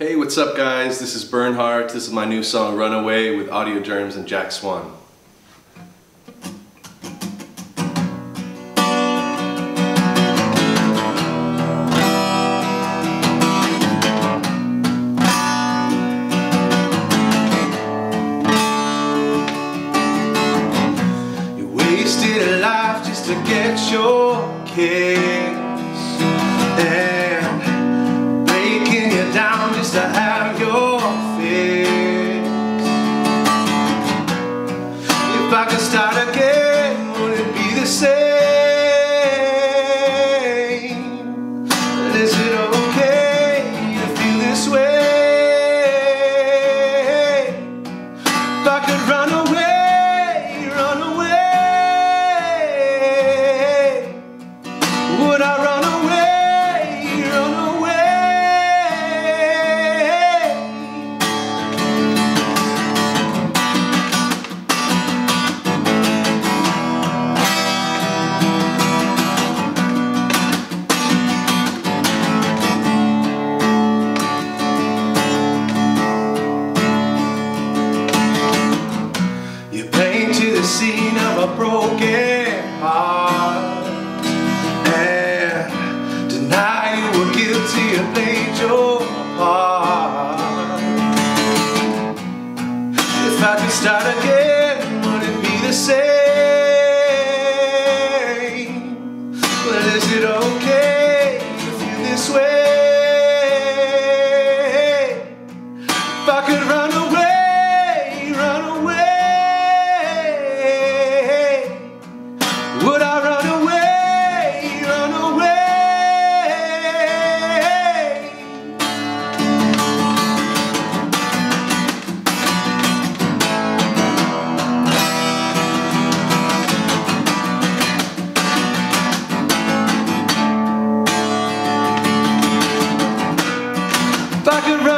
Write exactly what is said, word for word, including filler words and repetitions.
Hey, what's up guys? This is Burnheart. This is my new song, Runaway, with Audio Germs and Jack Swan. You wasted a life just to get your kiss, and breaking you down just to have your fix. If I could start again, would it be the same? But is it okay to feel this way? If I could run away, run away, would I run away, run away? Scene of a broken heart, and deny you were guilty and played your part. If I could start again, would it be the same? Well, is it okay to feel this way? If I could run away, run away, would I run away, run away? If I could run